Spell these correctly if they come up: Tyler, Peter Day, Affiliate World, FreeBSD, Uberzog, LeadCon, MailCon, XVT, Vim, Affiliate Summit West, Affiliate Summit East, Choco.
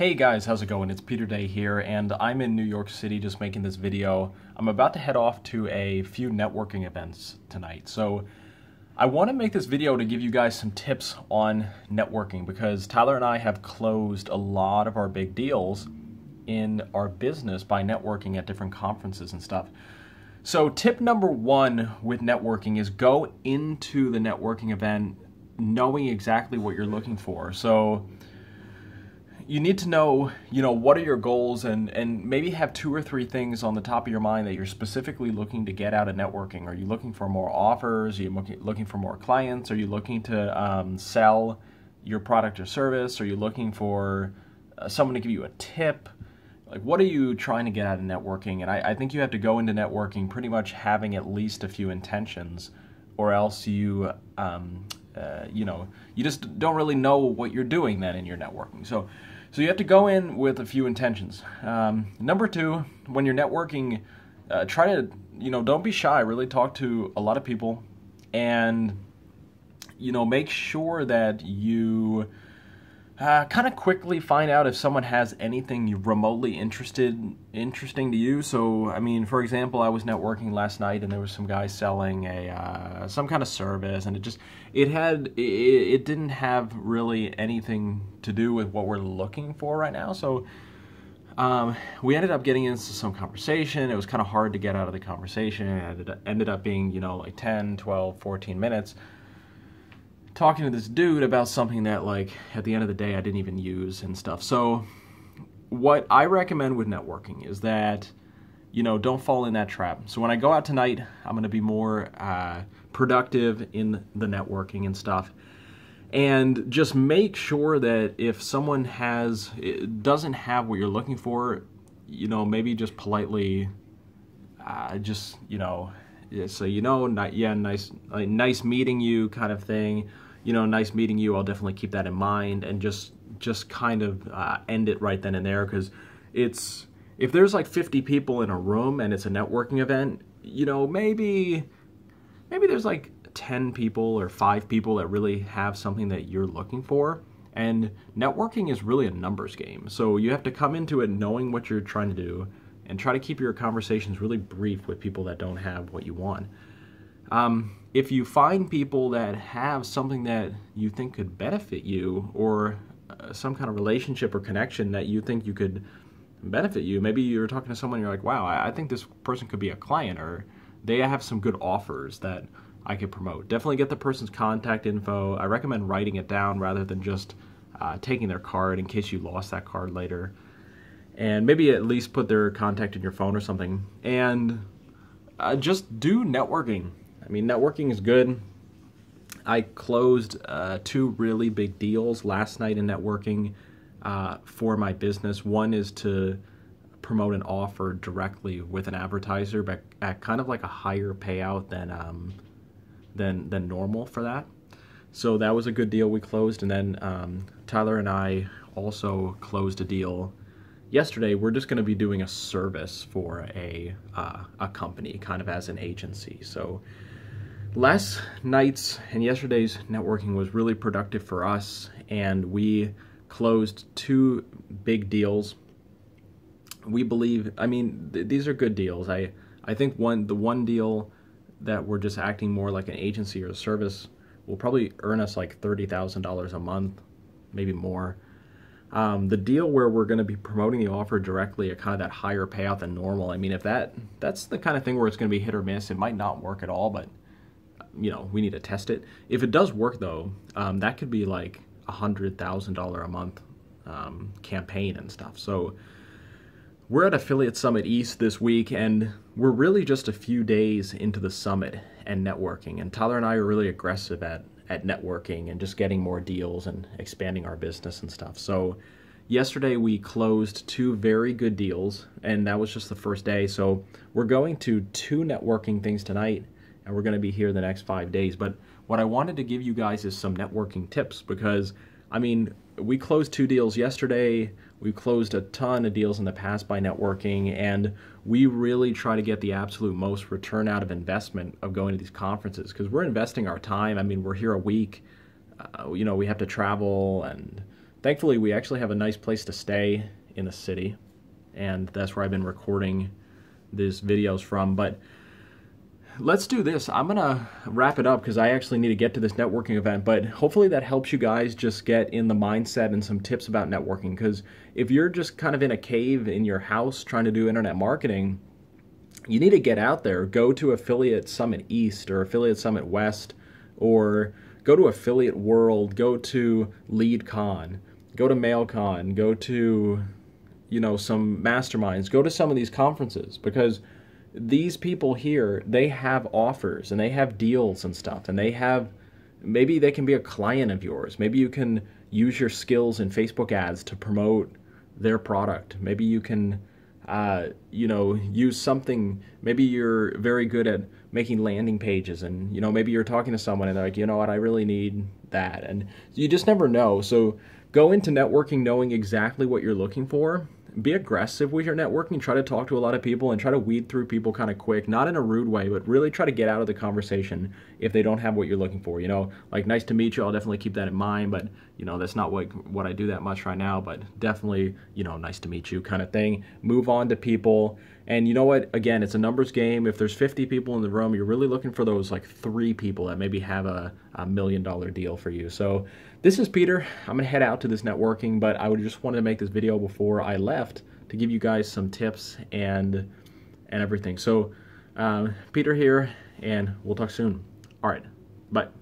Hey guys, how's it going? It's Peter Day here, and I'm in New York City just making this video. I'm about to head off to a few networking events tonight. So I want to make this video to give you guys some tips on networking because Tyler and I have closed a lot of our big deals in our business by networking at different conferences and stuff. So tip number one with networking is go into the networking event knowing exactly what you're looking for. So you need to know, what are your goals and maybe have two or three things on the top of your mind that you're specifically looking to get out of networking. Are you looking for more offers? Are you looking for more clients? Are you looking to sell your product or service? Are you looking for someone to give you a tip? Like, what are you trying to get out of networking? And I think you have to go into networking pretty much having at least a few intentions, or else you you just don't really know what you're doing then in your networking. So you have to go in with a few intentions. Number two, when you're networking, try to, don't be shy, really talk to a lot of people and, make sure that you kind of quickly find out if someone has anything you remotely interesting to you. So, I mean, for example, I was networking last night and there was some guy selling a, some kind of service, and it didn't have really anything to do with what we're looking for right now. So we ended up getting into some conversation. It was kind of hard to get out of the conversation. It ended up being, like 10, 12, 14 minutes talking to this dude about something that, like, at the end of the day, I didn't even use and stuff. So what I recommend with networking is that, don't fall in that trap. So when I go out tonight, I'm going to be more productive in the networking and stuff. And just make sure that if someone doesn't have what you're looking for, maybe just politely just, so, yeah, nice meeting you kind of thing. Nice meeting you. I'll definitely keep that in mind, and just kind of end it right then and there, because if there's like 50 people in a room and it's a networking event, maybe there's like 10 people or 5 people that really have something that you're looking for, and networking is really a numbers game. So you have to come into it knowing what you're trying to do, and try to keep your conversations really brief with people that don't have what you want. If you find people that have something that you think could benefit you, or some kind of relationship or connection that you think you could benefit you, maybe you're talking to someone and you're like, wow, I think this person could be a client, or they have some good offers that I could promote. Definitely get the person's contact info. I recommend writing it down rather than just taking their card in case you lost that card later. And maybe at least put their contact in your phone or something. And just do networking. I mean, networking is good. I closed 2 really big deals last night in networking for my business. One is to promote an offer directly with an advertiser, but at kind of like a higher payout than normal for that. So that was a good deal we closed. And then Tyler and I also closed a deal yesterday. We're just going to be doing a service for a company, kind of as an agency. So last night's and yesterday's networking was really productive for us, and we closed 2 big deals. We believe, I mean, these are good deals. I think the one deal that we're just acting more like an agency or a service will probably earn us like $30,000 a month, maybe more. The deal where we're going to be promoting the offer directly at kind of that higher payout than normal, I mean, if that's the kind of thing where it's going to be hit or miss, it might not work at all, but, we need to test it. If it does work, though, that could be like $100,000 a month campaign and stuff. So we're at Affiliate Summit East this week, and we're really just a few days into the summit and networking, and Tyler and I are really aggressive at networking and just getting more deals and expanding our business and stuff. So yesterday we closed 2 very good deals, and that was just the first day. So we're going to 2 networking things tonight, and we're going to be here the next 5 days. But what I wanted to give you guys is some networking tips, because I mean, we closed 2 deals yesterday. We've closed a ton of deals in the past by networking, and we really try to get the absolute most return out of investment of going to these conferences, because we're investing our time. I mean, we're here a week. We have to travel and Thankfully, we actually have a nice place to stay in the city, and that's where I've been recording these videos from. But let's do this. I'm gonna wrap it up because I actually need to get to this networking event, but hopefully that helps you guys just get in the mindset and some tips about networking, because if you're just kind of in a cave in your house trying to do internet marketing, you need to get out there. Go to Affiliate Summit East or Affiliate Summit West, or go to Affiliate World, go to LeadCon, go to MailCon, go to, you know, some masterminds, go to some of these conferences, because these people here, they have offers and they have deals and stuff, and they have, maybe they can be a client of yours. Maybe you can use your skills in Facebook ads to promote their product. Maybe you can, you know, use something. Maybe you're very good at making landing pages, and, you know, maybe you're talking to someone and they're like, you know what, I really need that. And you just never know. So go into networking knowing exactly what you're looking for. Be aggressive with your networking. Try to talk to a lot of people and try to weed through people kind of quick, not in a rude way, but really try to get out of the conversation if they don't have what you're looking for. You know, like, nice to meet you, I'll definitely keep that in mind, but, you know, that's not what I do that much right now, but definitely, you know, nice to meet you kind of thing. Move on to people. And you know what, again, it's a numbers game. If there's 50 people in the room, you're really looking for those like 3 people that maybe have a $1 million deal for you. So this is Peter. I'm gonna head out to this networking, but I would just wanted to make this video before I left to give you guys some tips and everything. So Peter here, and we'll talk soon. All right, bye.